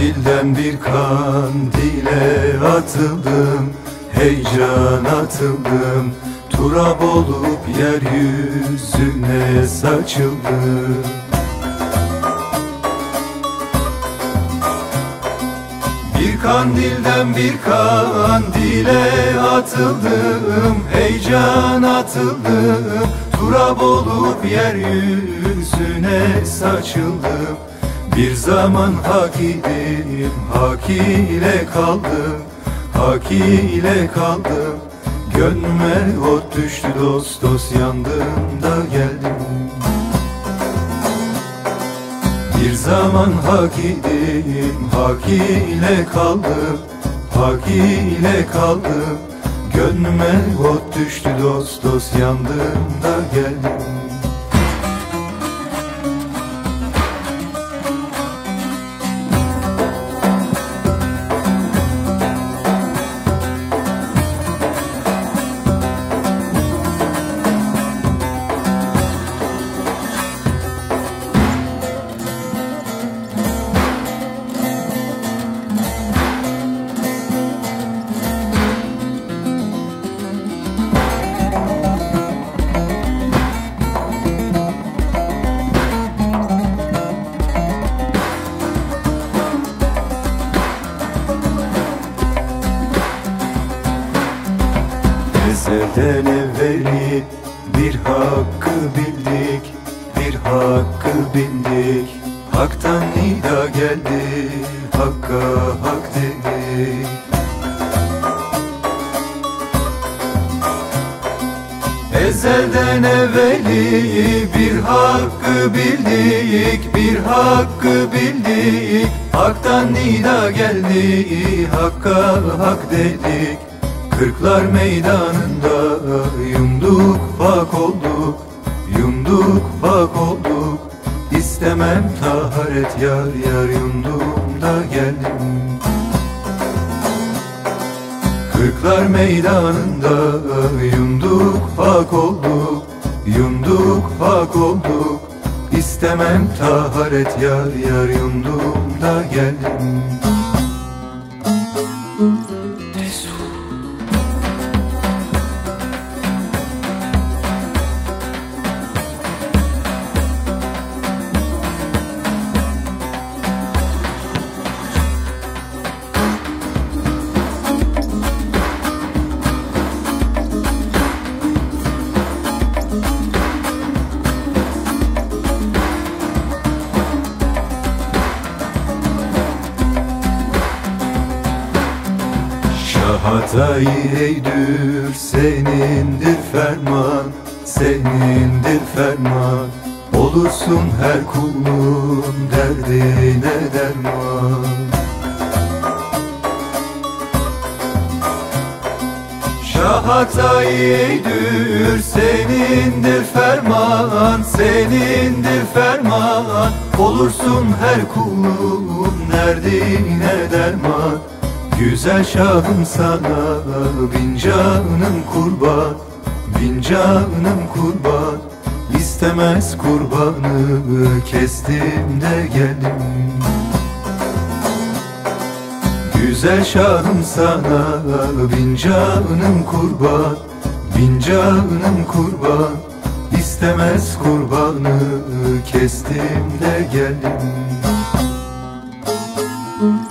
Dilden bir kandile atıldım, heyecan atıldım, turab olup yeryüzüne saçıldım. Bir kandilden bir kandile atıldım, heyecan atıldım, turab olup yeryüzüne saçıldım. Bir zaman hak idim, hak ile kaldım, hak ile kaldım. Gönlüme ot düştü dost, dost yandım da geldim. Bir zaman hak idim, hak ile kaldım, hak ile kaldım. Gönlüme ot düştü dost, dost yandım da geldim. Ezelden evveli bir hakkı bildik, bir hakkı bildik. Hak'tan nida geldi, Hakk'a hak dedik. Ezelden evveli bir hakkı bildik, bir hakkı bildik. Hak'tan nida geldi, Hakk'a hak dedik. Kırklar meydanında yumduk bak olduk, yumduk bak olduk. İstemem taharet yar yar, yumdum da geldim. Kırklar meydanında yumduk bak olduk, yumduk bak olduk. İstemem taharet yar yar, yumdum da geldim. Şah Hatayi eydür, senindir ferman, senindir ferman. Olursun her kulun derdine derman. Şah Hatayi eydür, senindir ferman, senindir ferman. Olursun her kulun derdine derman. Güzel Şah'ım sana bin canım kurban, bin canım kurban. İstemez kurbanı kestim de geldim. Güzel Şah'ım sana bin canım kurban, bin canım kurban. İstemez kurbanı kestim de geldim.